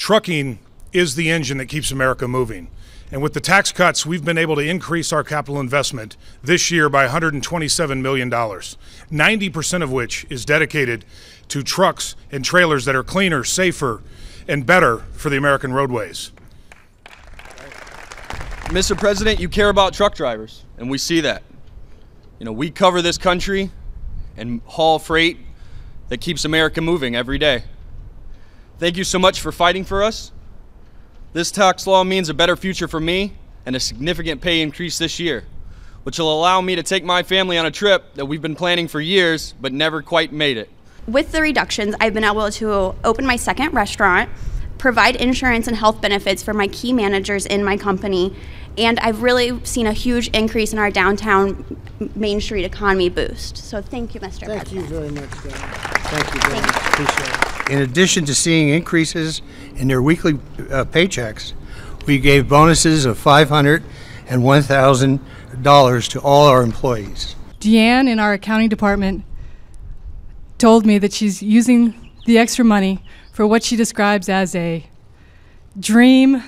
Trucking is the engine that keeps America moving. And with the tax cuts, we've been able to increase our capital investment this year by $127 million, 90% of which is dedicated to trucks and trailers that are cleaner, safer, and better for the American roadways. Mr. President, you care about truck drivers, and we see that. You know, we cover this country and haul freight that keeps America moving every day. Thank you so much for fighting for us. This tax law means a better future for me and a significant pay increase this year, which will allow me to take my family on a trip that we've been planning for years but never quite made it. With the reductions, I've been able to open my second restaurant, provide insurance and health benefits for my key managers in my company, and I've really seen a huge increase in our downtown Main Street economy boost. So thank you, Mr. President. Thank you very much, Dana. Thank you very much. Appreciate it. In addition to seeing increases in their weekly paychecks, we gave bonuses of $500 and $1,000 to all our employees. Deanne in our accounting department told me that she's using the extra money for what she describes as a dream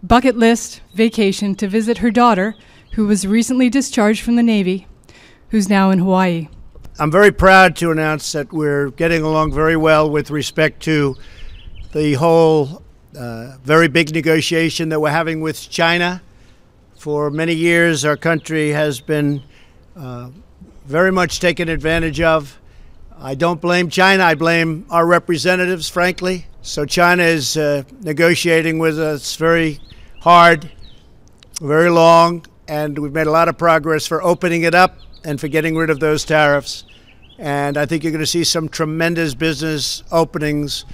bucket list vacation to visit her daughter, who was recently discharged from the Navy, who's now in Hawaii. I'm very proud to announce that we're getting along very well with respect to the whole very big negotiation that we're having with China. For many years, our country has been very much taken advantage of. I don't blame China. I blame our representatives, frankly. So China is negotiating with us very hard, very long, and we've made a lot of progress for opening it up and for getting rid of those tariffs. And I think you're going to see some tremendous business openings.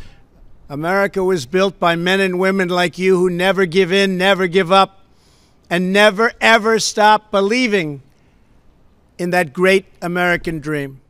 America was built by men and women like you who never give in, never give up, and never, ever stop believing in that great American dream.